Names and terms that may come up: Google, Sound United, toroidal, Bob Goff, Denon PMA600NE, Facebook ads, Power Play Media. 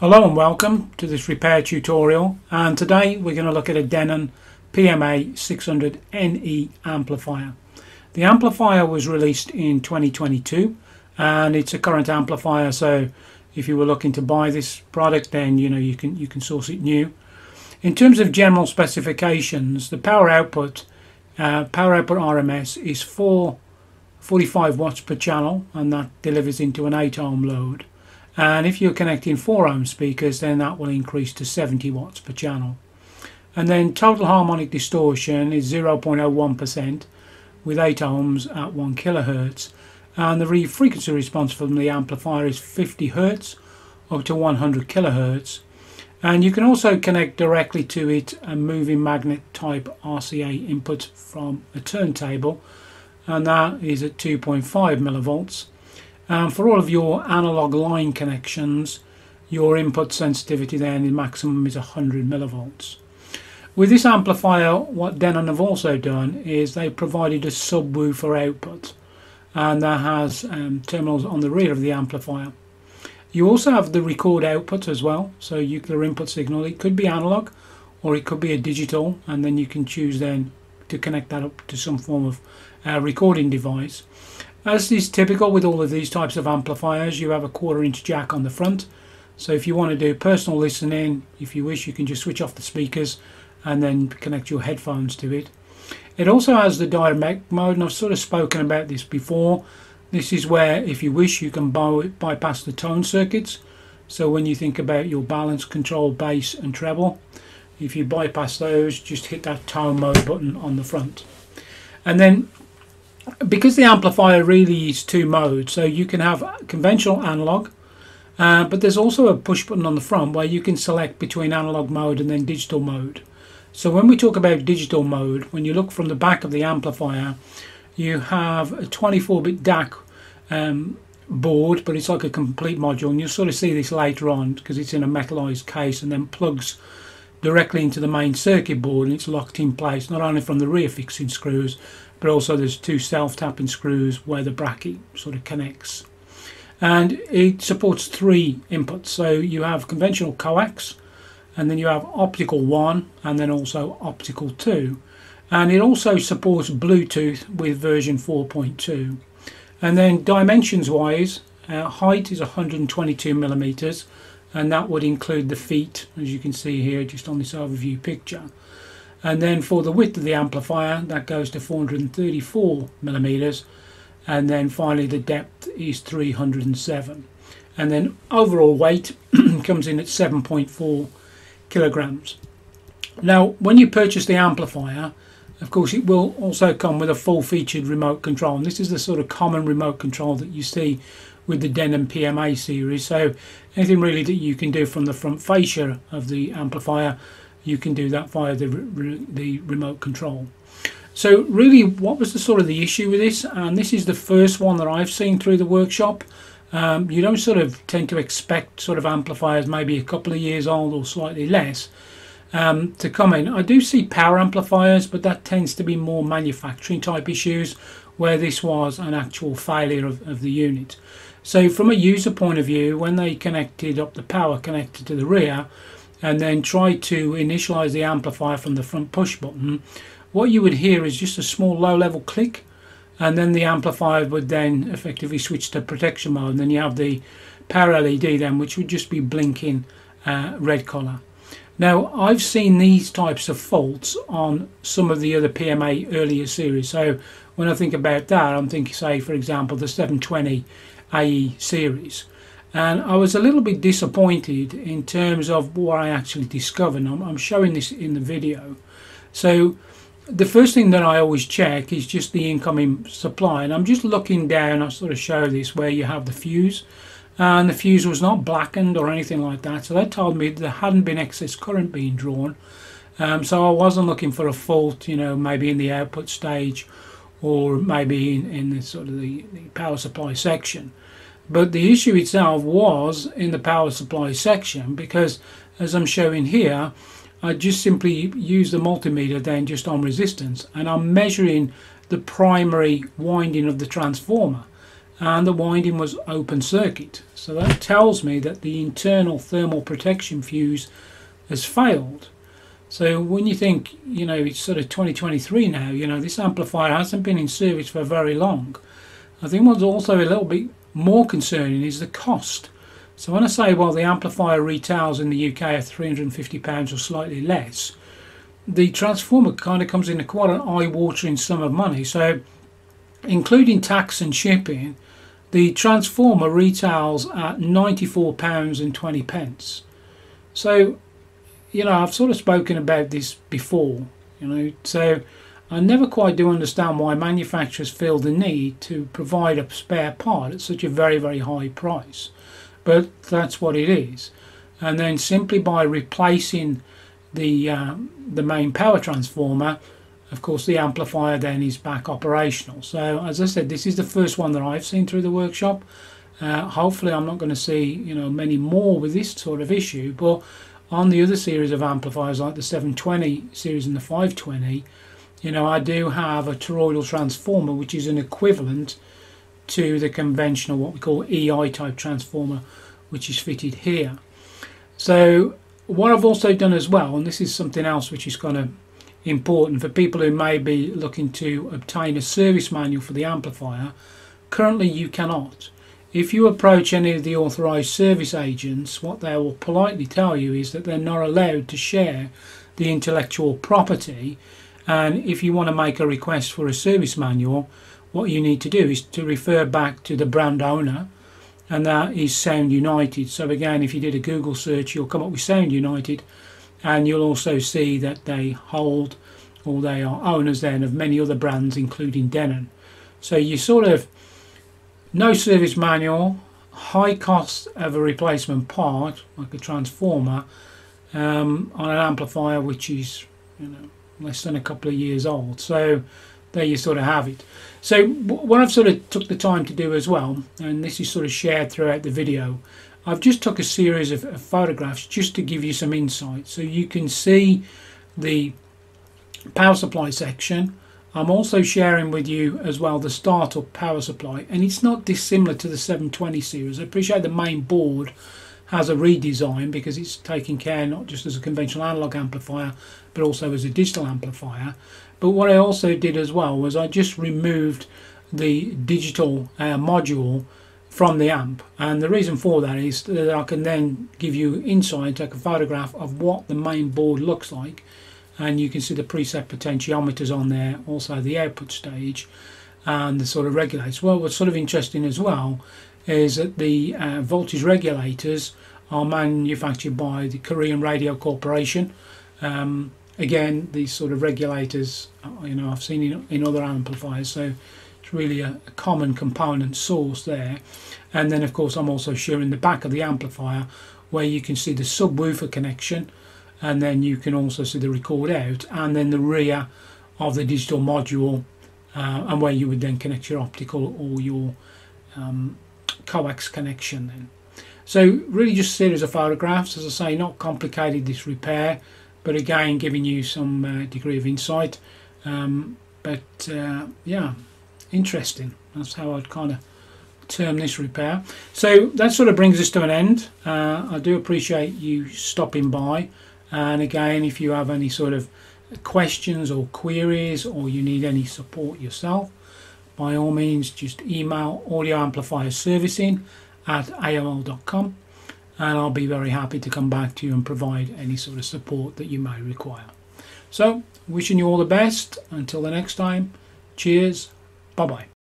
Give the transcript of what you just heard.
Hello and welcome to this repair tutorial, and today we're going to look at a Denon PMA600NE amplifier. The amplifier was released in 2022 and it's a current amplifier, so if you were looking to buy this product, then you can source it new. In terms of general specifications, the power output RMS is 45 watts per channel, and that delivers into an 8-ohm load. And if you're connecting 4-ohm speakers, then that will increase to 70 watts per channel. And then total harmonic distortion is 0.01% with 8 ohms at 1 kilohertz. And the frequency response from the amplifier is 50 hertz up to 100 kilohertz. And you can also connect directly to it a moving magnet type RCA input from a turntable, and that is at 2.5 millivolts. And for all of your analog line connections, your input sensitivity then in maximum is 100 millivolts. With this amplifier, what Denon have also done is they provided a subwoofer output, and that has terminals on the rear of the amplifier. You also have the record output as well, so your input signal, it could be analog or it could be a digital, and then you can choose then to connect that up to some form of recording device. As is typical with all of these types of amplifiers, you have a 1/4-inch jack on the front, so if you want to do personal listening, if you wish, you can just switch off the speakers and then connect your headphones to it. It also has the direct mode, and I've sort of spoken about this before. This is where, if you wish, you can bypass the tone circuits. So when you think about your balance, control, bass and treble, if you bypass those, just hit that tone mode button on the front. And then, because the amplifier really is 2 modes, so you can have conventional analog, but there's also a push button on the front where you can select between analog mode and then digital mode. So when we talk about digital mode, when you look from the back of the amplifier, you have a 24-bit DAC board, but it's like a complete module, and you'll sort of see this later on because it's in a metallized case and then plugs directly into the main circuit board, and it's locked in place not only from the rear fixing screws, but also there's 2 self-tapping screws where the bracket sort of connects. And it supports 3 inputs, so you have conventional coax, and then you have optical 1, and then also optical 2. And it also supports Bluetooth with version 4.2. and then dimensions wise, height is 122 millimeters, and that would include the feet, as you can see here just on this overview picture. And then for the width of the amplifier, that goes to 434 millimeters, and then finally the depth is 307, and then overall weight comes in at 7.4 kilograms. Now when you purchase the amplifier, of course it will also come with a full-featured remote control, and this is the sort of common remote control that you see with the Denon PMA series. So anything really that you can do from the front fascia of the amplifier, you can do that via the remote control. So really, what was the sort of the issue with this? And this is the first one that I've seen through the workshop. You don't sort of tend to expect sort of amplifiers maybe a couple of years old or slightly less to come in. I do see power amplifiers, but that tends to be more manufacturing type issues, where this was an actual failure of the unit. So from a user point of view, when they connected up the power connector to the rear and then tried to initialize the amplifier from the front push button, what you would hear is just a small low level click, and then the amplifier would then effectively switch to protection mode, and then you have the power LED then, which would just be blinking red color. Now I've seen these types of faults on some of the other PMA earlier series. So when I think about that, I'm thinking, say for example, the 720 AE series, and I was a little bit disappointed in terms of what I actually discovered. I'm showing this in the video. So the first thing that I always check is just the incoming supply, and I'm just looking down. I sort of show this where you have the fuse, and the fuse was not blackened or anything like that, so that told me there hadn't been excess current being drawn. So I wasn't looking for a fault, you know, maybe in the output stage or maybe in the sort of the power supply section. But the issue itself was in the power supply section, because as I'm showing here, I just simply use the multimeter then just on resistance, and I'm measuring the primary winding of the transformer. and the winding was open circuit. So that tells me that the internal thermal protection fuse has failed. So when you think, you know, it's sort of 2023 now, you know, this amplifier hasn't been in service for very long. I think what's also a little bit more concerning is the cost. So when I say, well, the amplifier retails in the UK are £350 or slightly less, the transformer kind of comes in at quite an eye-watering sum of money. So including tax and shipping, the transformer retails at £94.20. So, you know, I've sort of spoken about this before, you know, so I never quite do understand why manufacturers feel the need to provide a spare part at such a very, very high price. But that's what it is. And then simply by replacing the main power transformer, of course the amplifier then is back operational. So as I said, this is the first one that I've seen through the workshop. Hopefully I'm not going to see, you know, many more with this sort of issue, but on the other series of amplifiers like the 720 series and the 520, you know, I do have a toroidal transformer which is an equivalent to the conventional what we call EI type transformer which is fitted here. So what I've also done as well, and this is something else which is kind of important for people who may be looking to obtain a service manual for the amplifier, currently you cannot. If you approach any of the authorised service agents, what they will politely tell you is that they're not allowed to share the intellectual property, and if you want to make a request for a service manual, what you need to do is to refer back to the brand owner, and that is Sound United. So again, if you did a Google search, you'll come up with Sound United, and you'll also see that they hold, or they are owners then, of many other brands including Denon. So you sort of, no service manual, high cost of a replacement part like a transformer on an amplifier which is, you know, less than a couple of years old. So there you sort of have it. So what I've sort of took the time to do as well, and this is sort of shared throughout the video, I've just took a series of photographs just to give you some insight. So you can see the power supply section. I'm also sharing with you as well the startup power supply, and it's not dissimilar to the 720 series. I appreciate the main board has a redesign because it's taking care not just as a conventional analog amplifier but also as a digital amplifier. But what I also did as well was I just removed the digital module from the amp, and the reason for that is that I can then give you insight, take a photograph of what the main board looks like, and you can see the preset potentiometers on there, also the output stage and the sort of regulators. Well, what's sort of interesting as well is that the voltage regulators are manufactured by the Korean Radio Corporation. Again, these sort of regulators, you know, I've seen in other amplifiers, so it's really a common component source there. And then of course I'm also sharing the back of the amplifier where you can see the subwoofer connection, and then you can also see the record out, and then the rear of the digital module, and where you would then connect your optical or your coax connection then. So really just a series of photographs, as I say, not complicated this repair, but again giving you some degree of insight. Yeah, interesting, that's how I'd kind of term this repair. So that sort of brings us to an end. I do appreciate you stopping by. And again, if you have any sort of questions or queries, or you need any support yourself, by all means just email audioamplifierservicing@aol.com, and I'll be very happy to come back to you and provide any sort of support that you may require. So wishing you all the best until the next time. Cheers, bye bye.